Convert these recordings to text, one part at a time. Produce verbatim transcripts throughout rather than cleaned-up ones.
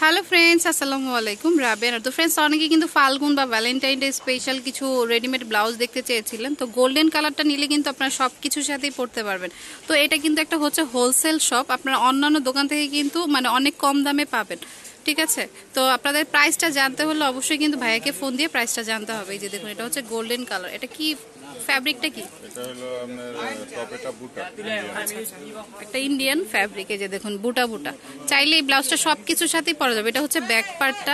Hello friends अस्सलामु आलैकुम राबिया तो friends अने के फाल्गुन बा वैलेंटाइन डे स्पेशल किछु रेडिमेड ब्लाउज देखते चेयेछिलेन तो गोल्डन कलरटा निले किन्तु आपनारा सबकिछुर साथेई पड़ते पारबेन। तो एटा किन्तु एकटा होच्छे होलसेल शप आपनारा अन्यान्य दोकान थेके किन्तु माने अनेक कम दामे पाबेन। ठीक है तो अपन प्राइस जानते हम अवश्य क्योंकि भाइया के फोन दिए प्राइस जानते हैं। ये देखो ये गोल्डन कलर एट की फैब्रिक इंडियन फैब्रिक देखो बुटा बुटा चाहले ब्लाउज सबकिछ पड़ा जाए। बैक पार्ट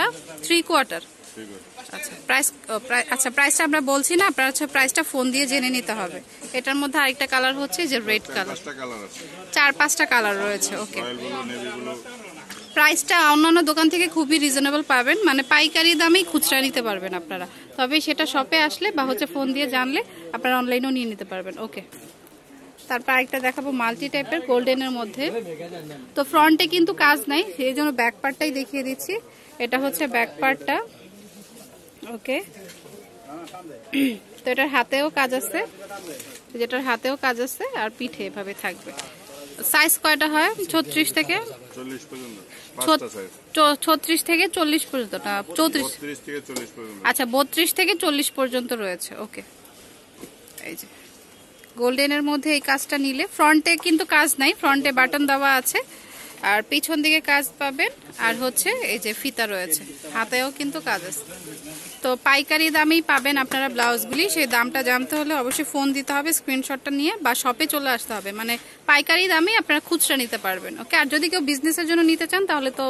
थ्री क्वार्टर अच्छा प्राइस अच्छा प्राइस अपना प्राइस फोन दिए जेने एटार मध्य आरेकटा कलर होच्छे जे रेड कलर चार पाँचटा कलर रयेछे। ओके प्राइसटा अन्यान्य दोकान थेके खूबई रिजनेबल पाबेन माने पाइकारी दामे खुचरा निते पारबेन आपनारा। तबे सेटा शपे आसले बा होच्छे फोन दिए जानले आपनारा अनलाइनेও নিয়ে নিতে পারবেন। ओके তারপর আরেকটা দেখাবো মাল্টি টাইপের গোল্ডেনের মধ্যে। তো ফ্রন্টে কিন্তু কাজ নাই এইজন্য ব্যাক পার্টটাই দেখিয়ে দিচ্ছি। এটা হচ্ছে ব্যাক পার্টটা। ওকে তো এটার হাতেও কাজ আছে যেটার হাতেও কাজ আছে আর পিঠে এভাবে থাকবে। সাইজ কয়টা হয় ছত্রিশ থেকে চল্লিশ পর্যন্ত পাঁচটা সাইজ ছত্রিশ থেকে চল্লিশ পর্যন্ত না চৌত্রিশ থেকে চল্লিশ পর্যন্ত আচ্ছা বত্রিশ থেকে চল্লিশ পর্যন্ত রয়েছে। ওকে এই যে গোল্ডেনের মধ্যে এই কাজটা নিলে ফ্রন্টে কিন্তু কাজ নাই ফ্রন্টে বাটন দেওয়া আছে আর পিছন দিকে কাজ পাবেন আর হচ্ছে এই যে ফিতা রয়েছে হাতেও কিন্তু কাজ আছে। তো পাইকারি দামেই পাবেন আপনারা ব্লাউজগুলি। সেই দামটা জানতে হলে অবশ্যই ফোন দিতে হবে স্ক্রিনশটটা নিয়ে বা শপে চলে আসতে হবে মানে পাইকারি দামেই আপনারা খুচরা নিতে পারবেন। ওকে আর যদি কেউ বিজনেসের জন্য নিতে চান তাহলে তো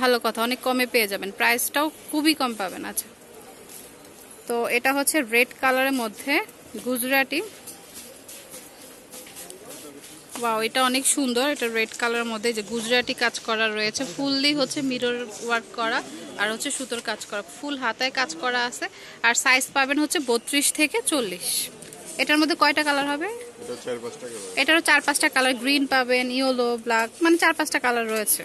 ভালো কথা অনেক কমে পেয়ে যাবেন প্রাইসটাও খুবই কম পাবেন। আচ্ছা তো এটা হচ্ছে রেড কালারের মধ্যে গুজরাটি वाओ এটা অনেক সুন্দর এটা রেড কালার মধ্যে যে গুজরাটি কাজ করা রয়েছে ফুললি হচ্ছে মিরর ওয়ার্ক করা আর হচ্ছে সুতোর কাজ করা ফুল হাতায় কাজ করা আছে আর সাইজ পাবেন হচ্ছে বত্রিশ থেকে চল্লিশ। এটার মধ্যে কয়টা কালার হবে এটা চার পাঁচটা কালার এটারও চার পাঁচটা কালার গ্রিন পাবেন ইয়েলো ব্ল্যাক মানে চার পাঁচটা কালার রয়েছে।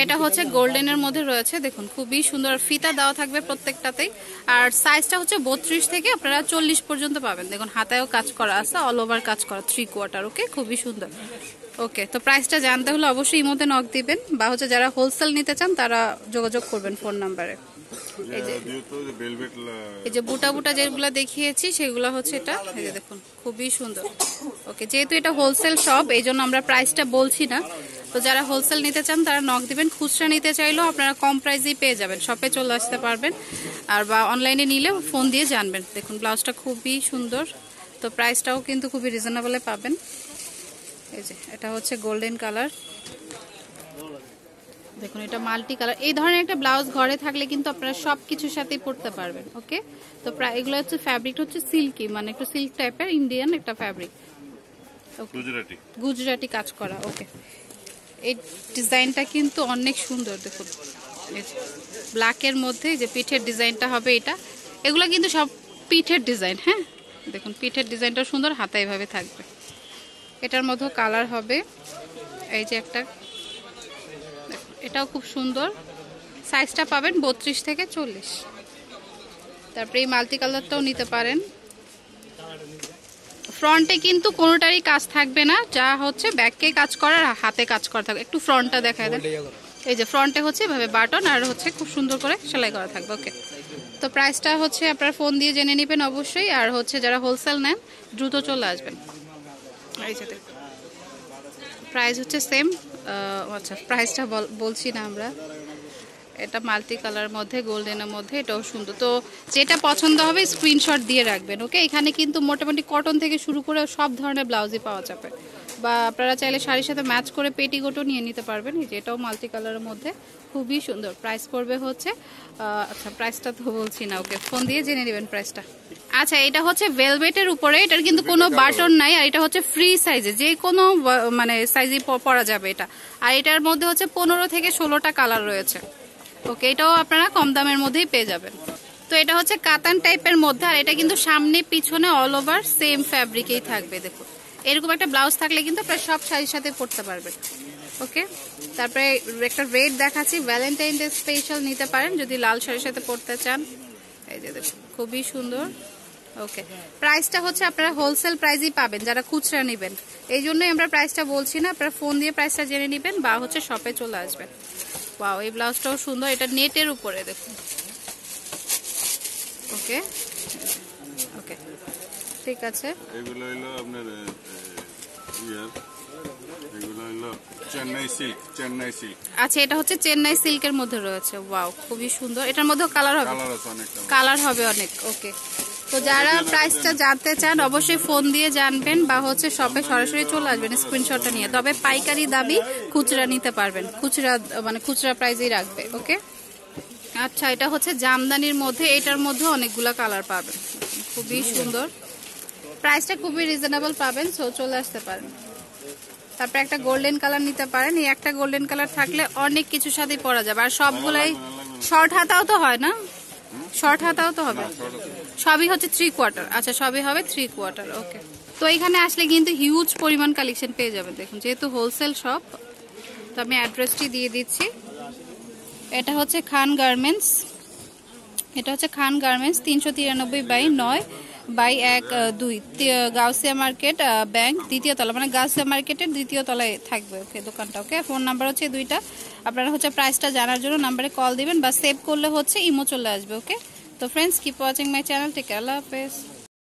এটা হচ্ছে গোল্ডেনের মধ্যে রয়েছে দেখুন খুবই সুন্দর ফিতা দেওয়া থাকবে প্রত্যেকটাতেই আর সাইজটা হচ্ছে বত্রিশ থেকে আপনারা চল্লিশ পর্যন্ত পাবেন। দেখুন হাতায়ও কাজ করা আছে অল ওভার কাজ করা থ্রি কোয়ার্টার। ওকে খুবই সুন্দর। ওকে তো প্রাইসটা জানতে হলে অবশ্যই ইমোতে নক দিবেন বা হচ্ছে যারা হোলসেল নিতে চান তারা যোগাযোগ করবেন ফোন নাম্বারে। এই যে বুটা বুটা যেগুলো দেখিয়েছি সেগুলো হচ্ছে এটা এই যে দেখুন খুবই সুন্দর। ওকে যেহেতু এটা হোলসেল শপ এইজন্য আমরা প্রাইসটা বলছি না। তো যারা হোলসেল নিতে চান তারা নক দিবেন খুচরা নিতে চাইলেও আপনারা কম প্রাইসেই পেয়ে যাবেন শপে চলে আসতে পারবেন আর বা অনলাইনে নিলে ফোন দিয়ে জানবেন। দেখুন ব্লাউজটা খুবই সুন্দর তো প্রাইসটাও কিন্তু খুবই রিজনেবলে পাবেন। এই যে এটা হচ্ছে গোল্ডেন কালার দেখুন এটা মাল্টি কালার এই ধরনের একটা ব্লাউজ ঘরে থাকলে কিন্তু আপনারা সব কিছুর সাথেই পরতে পারবেন। ওকে তো প্রায় এগুলো হচ্ছে ফ্যাব্রিক হচ্ছে সিল্কি মানে একটু সিল্ক টাইপের ইন্ডিয়ান একটা ফ্যাব্রিক গুজরাটি গুজরাটি কাজ করা। ওকে এই ডিজাইনটা কিন্তু অনেক সুন্দর দেখুন ব্ল্যাকের মধ্যে যে পিঠের ডিজাইনটা হবে এটা এগুলো কিন্তু সব পিঠের ডিজাইন। হ্যাঁ দেখুন পিঠের ডিজাইনটা সুন্দর হাতে এইভাবে থাকবে এটার মধ্যে কালার হবে এই যে একটা এটাও খুব সুন্দর সাইজটা পাবেন বত্রিশ থেকে চল্লিশ। তারপরে এই মাল্টি কালারটাও নিতে পারেন ফ্রন্টে কিন্তু কোনোটারই কাজ থাকবে না যা হচ্ছে ব্যাকে কাজ করা আর হাতে কাজ করা থাকবে। একটু ফ্রন্টটা দেখায় দেন এই যে ফ্রন্টে হচ্ছে এভাবে বাটন আর হচ্ছে খুব সুন্দর করে সেলাই করা থাকবে। ওকে তো প্রাইসটা হচ্ছে আপনারা ফোন দিয়ে জেনে নেবেন অবশ্যই আর হচ্ছে যারা হোলসেল নেন দ্রুত চলে আসবেন। এই যে প্রাইস হচ্ছে সেম আচ্ছা প্রাইসটা বলছি না আমরা এটা মাল্টি কালার মধ্যে গোল্ডেনের মধ্যে এটাও সুন্দর। তো যেটা পছন্দ হবে স্ক্রিনশট দিয়ে রাখবেন। ওকে এখানে কিন্তু মোটামুটি কটন থেকে শুরু করে সব ধরনের ব্লাউজই পাওয়া যাবে বা আপনারা চাইলে শাড়ির সাথে ম্যাচ করে পেটিকোটও নিয়ে নিতে পারবেন। এই যে এটাও মাল্টি কালারের মধ্যে খুবই সুন্দর প্রাইস পড়বে হচ্ছে আচ্ছা প্রাইসটা তো বলছি না। ওকে ফোন দিয়ে জেনে নেবেন প্রাইসটা। আচ্ছা এটা হচ্ছে ভেলভেটের উপরে এটার কিন্তু কোনো বাটন নাই আর এটা হচ্ছে ফ্রি সাইজে যে কোনো মানে সাইজে পরা যাবে এটা আর এটার মধ্যে হচ্ছে পনেরো থেকে ষোলোটা কালার রয়েছে। ওকে এটাও আপনারা কম দামের মধ্যেই পেয়ে যাবেন। তো এটা হচ্ছে কাতান টাইপের মধ্যে আর এটা কিন্তু সামনে পিছনে অল ওভার সেম ফ্যাব্রিকেই থাকবে। দেখুন এরকম একটা ব্লাউজ থাকলে কিন্তু আপনারা সব শাড়ির সাথে পরতে পারবেন। ওকে তারপরে একটা রেড দেখাচ্ছি ভ্যালেন্টাইন ডে স্পেশাল নিতে পারেন যদি লাল শাড়ির সাথে পরতে চান। এই যে দেখুন খুবই সুন্দর। ওকে প্রাইসটা হচ্ছে আপনারা হোলসেল প্রাইসই পাবেন যারা খুচরা নেবেন এই জন্যই আমরা প্রাইসটা বলছি না আপনারা ফোন দিয়ে প্রাইসটা জেনে নেবেন বা হচ্ছে শপে চলে আসবেন। वाओ ये ब्लाउजটাও সুন্দর এটা নেটের উপরে দেখুন ওকে ওকে ঠিক আছে এগুলো হলো আপনার ইয়ার এগুলো হলো চেন্নাই সিল্ক চেন্নাই সিল্ক আচ্ছা এটা হচ্ছে চেন্নাই সিল্কের মধ্যে রয়েছে ওয়াও খুব সুন্দর এটার মধ্যে কালার হবে কালার আছে অনেক কালার হবে অনেক ওকে তো যারা প্রাইসটা জানতে চান অবশ্যই ফোন দিয়ে জানবেন বা হচ্ছে শপে সরাসরি চলে আসবেন স্ক্রিনশটটা নিয়ে তবে পাইকারি দামই খুচরা নিতে পারবেন খুচরা মানে খুচরা প্রাইসেই রাখবে ওকে আচ্ছা এটা হচ্ছে জামদানির মধ্যে এটার মধ্যে অনেকগুলা কালার পাবেন খুবই সুন্দর প্রাইসটা খুবই রিজনেবল পাবেন সো চলে আসতে পারেন তারপর একটা গোল্ডেন কালার নিতে পারেন এই একটা গোল্ডেন কালার থাকলে অনেক কিছু সাথেই পরা যাবে আর সবগুলাই শর্ট হাতাও তো হয় না শর্ট হাতাও তো হবে সবই হচ্ছে থ্রি কোয়ার্টার আচ্ছা সবই হবে থ্রি কোয়ার্টার ওকে তো এখানে আসলে কিন্তু হিউজ পরিমাণ কালেকশন পেয়ে যাবেন দেখুন যেহেতু হোলসেল শপ তো আমি অ্যাড্রেসটি দিয়ে দিচ্ছি এটা হচ্ছে খান গার্মেন্টস এটা হচ্ছে খান গার্মেন্টস তিনশো তিরানব্বই বাই নয় বাই এক দুই গাউসিয়া মার্কেট ব্যাংক দ্বিতীয় তলা মানে গাউসিয়া মার্কেটের দ্বিতীয় তলায় থাকবে ওকে দোকানটা ওকে ফোন নাম্বার হচ্ছে দুইটা আপনারা হচ্ছে প্রাইসটা জানার জন্য নাম্বারে কল দিবেন বা সেভ করলে হচ্ছে ইমো চলে আসবে ওকে তো friends keep watching my channel take care আল্লাহ হাফেজ